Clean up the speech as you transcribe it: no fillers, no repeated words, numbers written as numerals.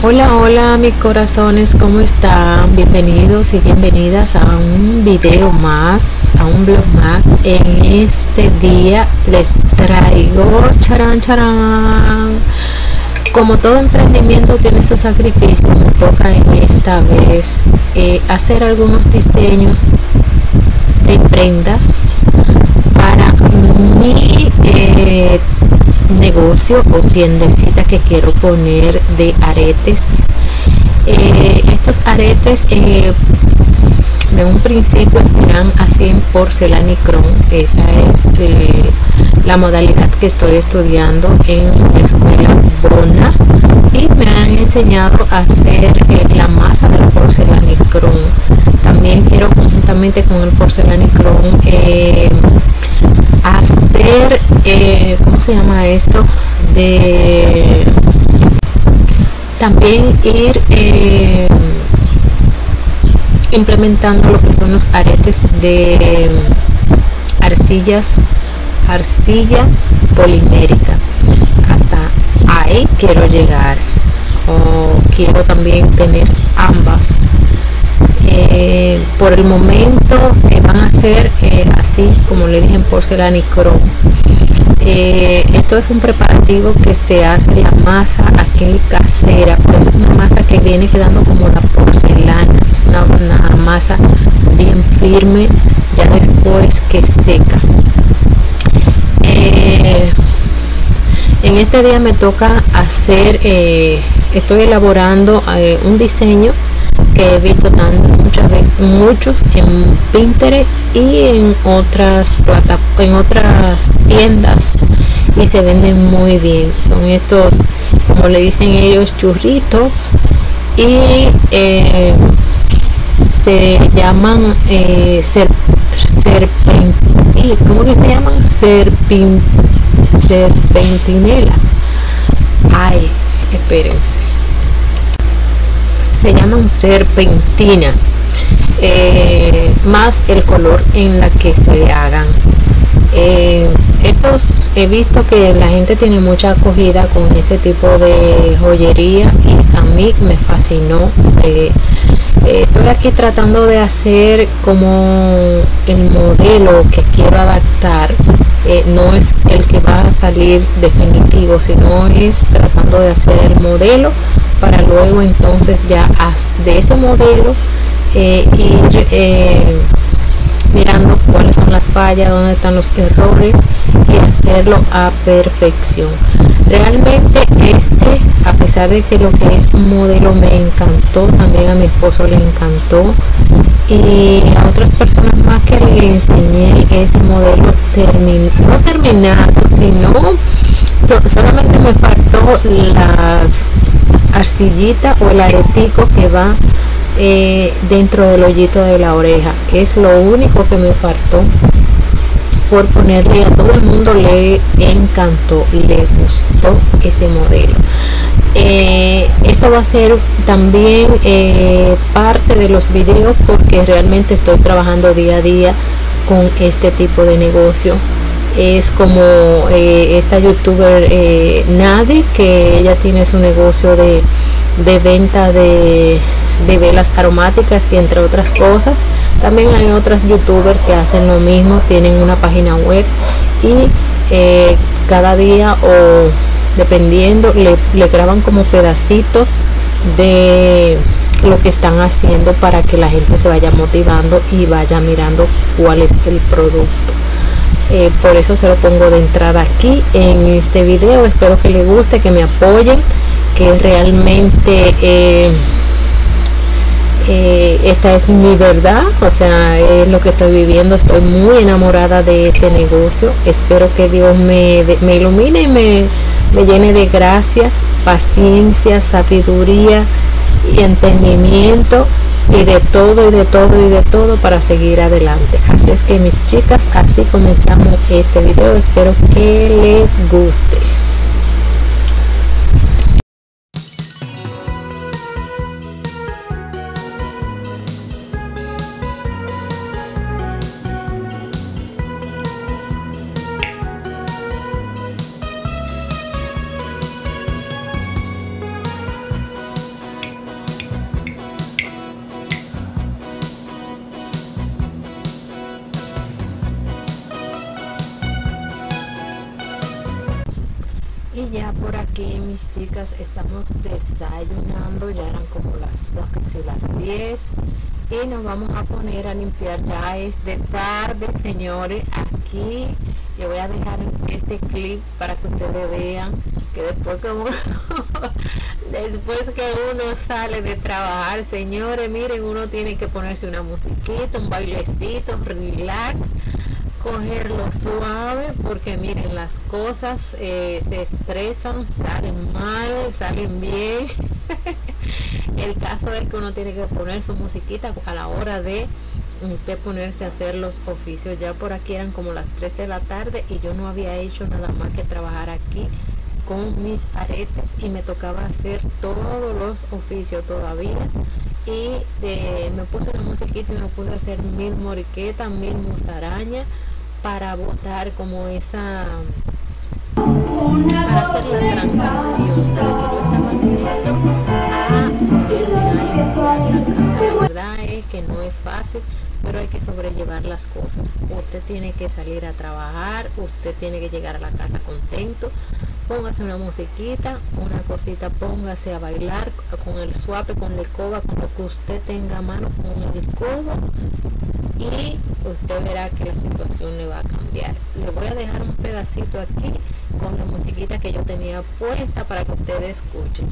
Hola, hola mis corazones, ¿cómo están? Bienvenidos y bienvenidas a un video más, a un vlog más. En este día les traigo, charán, charán, como todo emprendimiento tiene su sacrificio, me toca en esta vez hacer algunos diseños de prendas para mi negocio o tiendecita que quiero poner de aretes. Estos aretes de un principio serán así en porcelanicrón. Esa es la modalidad que estoy estudiando en la escuela Brona, y me han enseñado a hacer la masa del porcelanicrón. También quiero, juntamente con el porcelanicrón, hacer ¿cómo se llama esto? De también ir implementando lo que son los aretes de arcilla polimérica. Hasta ahí quiero llegar, o quiero también tener ambas. Por el momento van a ser así como le dije, en porcelanicrón. Esto es un preparativo que se hace la masa aquí casera, pero es una masa que viene quedando como la porcelana. Es una masa bien firme ya después que seca. En este día me toca hacer, estoy elaborando un diseño que he visto muchas veces, muchos en Pinterest y en otras tiendas, y se venden muy bien. Son estos, como le dicen ellos, churritos, y se llaman serpentinela. Ay, espérense. Se llaman serpentina, más el color en la que se hagan. Estos he visto que la gente tiene mucha acogida con este tipo de joyería, y a mí me fascinó. Estoy aquí tratando de hacer como el modelo que quiero adaptar. No es el que va a salir definitivo, sino es tratando de hacer el modelo para luego entonces ya de ese modelo ir mirando cuáles son las fallas, dónde están los errores, y hacerlo a perfección. Realmente a pesar de que lo que es un modelo me encantó, también a mi esposo le encantó, y a otras personas más que le enseñé ese modelo no terminado, sino solamente me faltó las arcillitas o el aretico que va dentro del hoyito de la oreja. Es lo único que me faltó por ponerle. A todo el mundo le encantó, le gustó ese modelo. Esto va a ser también parte de los videos, porque realmente estoy trabajando día a día con este tipo de negocio. Es como esta youtuber Nadie, que ella tiene su negocio de venta de velas aromáticas, y entre otras cosas también hay otras youtubers que hacen lo mismo, tienen una página web, y cada día, o dependiendo, le graban como pedacitos de lo que están haciendo para que la gente se vaya motivando y vaya mirando cuál es el producto. Por eso se lo pongo de entrada aquí en este video. Espero que les guste, que me apoyen, que realmente esta es mi verdad, o sea, es lo que estoy viviendo. Estoy muy enamorada de este negocio. Espero que Dios me ilumine y me llene de gracia, paciencia, sabiduría y entendimiento, y de todo y de todo y de todo para seguir adelante. Así es que, mis chicas, así comenzamos este video. Espero que les guste. Y ya por aquí, mis chicas, estamos desayunando. Ya eran como las 2, casi las 10. Y nos vamos a poner a limpiar. Ya es de tarde, señores. Aquí le voy a dejar este clip para que ustedes vean que después que uno sale de trabajar, señores, miren, uno tiene que ponerse una musiquita, un bailecito, relax, cogerlo suave, porque miren, las cosas se estresan, salen mal, salen bien. El caso es que uno tiene que poner su musiquita a la hora de ponerse a hacer los oficios. Ya por aquí eran como las 3 de la tarde y yo no había hecho nada más que trabajar aquí con mis aretes, y me tocaba hacer todos los oficios todavía. Y me puse la musiquita y me puse a hacer 1000 moriquetas, 1000 musarañas para botar como esa, para hacer la transición de lo que yo estaba haciendo a irme a limpiar la casa. La verdad es que no es fácil, pero hay que sobrellevar las cosas. Usted tiene que salir a trabajar, usted tiene que llegar a la casa contento. Póngase una musiquita, una cosita, póngase a bailar con el suape, con la escoba, con lo que usted tenga a mano, con el codo, y usted verá que la situación le va a cambiar. Le voy a dejar un pedacito aquí con la musiquita que yo tenía puesta para que ustedes escuchen.